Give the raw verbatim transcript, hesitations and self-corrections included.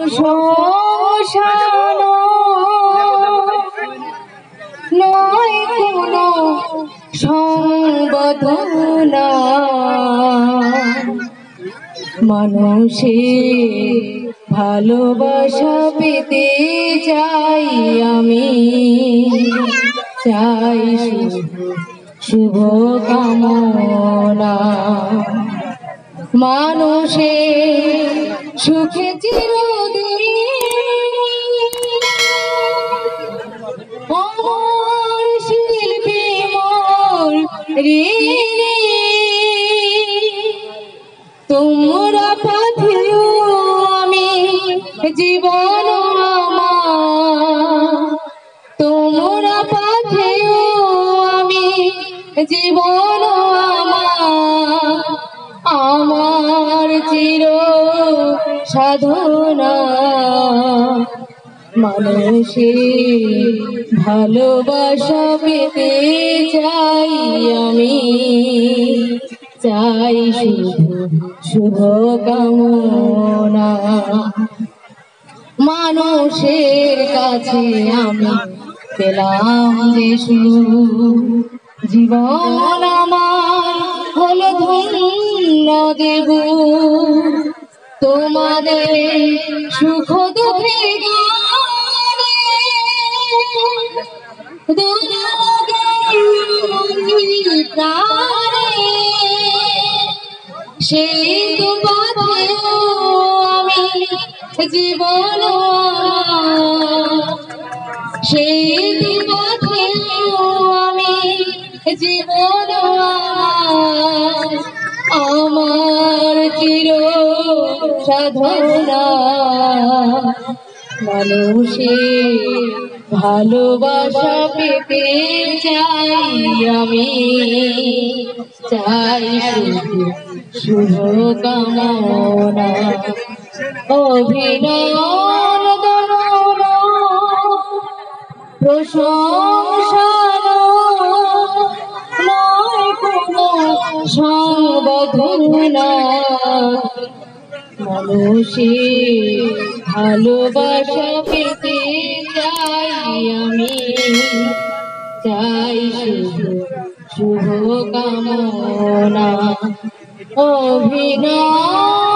নয় কোন সম্বদনা মানুষের ভালোবাসা পেতে চাই আমি, চাই শুভ কামনা মানুষের সুখে চিরদিন অমর শিল্পী মোর ঋণী তোমরা পাথিও আমি জীবন আমার তোমরা পাথিও আমি জীবন আমার আমার চির সাধনা মানুষের ভালোবাসা পেতে চাই আমি, চাই শুধু শুভ কামনা মানুষের কাছে আমি পেলাম যে জীবন আমার হলো ধন্য দেব তোমাদের সুখ দুঃখে সেই তো পথেও আমি জীবন সেই তো পথেও আমি জীবন আমার চির সাধনা মানুষের ভালোবাসা পেতে চাই আমি, চাই শুভ কামনা অভিনয় প্রশংসা নয় কোনো সম্বদনা মানুষের ভালোবাসা পেতে চাই আমি, চাই শুধু শুভ কামনা অভিনয়।